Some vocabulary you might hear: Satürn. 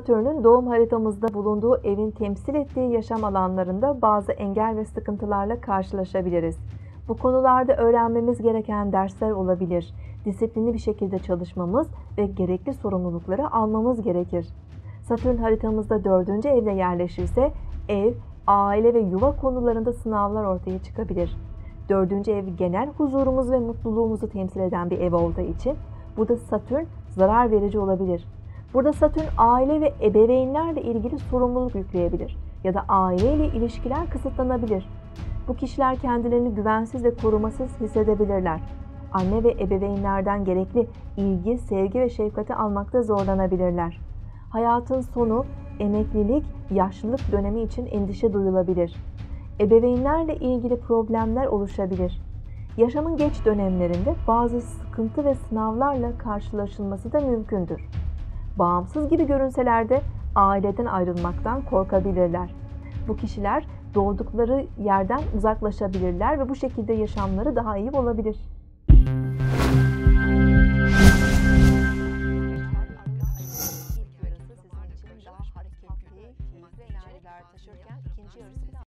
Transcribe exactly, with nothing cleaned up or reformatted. Satürn'ün doğum haritamızda bulunduğu evin temsil ettiği yaşam alanlarında bazı engel ve sıkıntılarla karşılaşabiliriz. Bu konularda öğrenmemiz gereken dersler olabilir. Disiplinli bir şekilde çalışmamız ve gerekli sorumlulukları almamız gerekir. Satürn haritamızda dördüncü evde yerleşirse ev, aile ve yuva konularında sınavlar ortaya çıkabilir. Dördüncü ev genel huzurumuz ve mutluluğumuzu temsil eden bir ev olduğu için burada Satürn zarar verici olabilir. Burada Satürn aile ve ebeveynlerle ilgili sorumluluk yükleyebilir ya da aileyle ilişkiler kısıtlanabilir. Bu kişiler kendilerini güvensiz ve korumasız hissedebilirler. Anne ve ebeveynlerden gerekli ilgi, sevgi ve şefkati almakta zorlanabilirler. Hayatın sonu, emeklilik, yaşlılık dönemi için endişe duyulabilir. Ebeveynlerle ilgili problemler oluşabilir. Yaşamın geç dönemlerinde bazı sıkıntı ve sınavlarla karşılaşılması da mümkündür. Bağımsız gibi görünseler de aileden ayrılmaktan korkabilirler. Bu kişiler doğdukları yerden uzaklaşabilirler ve bu şekilde yaşamları daha iyi olabilir.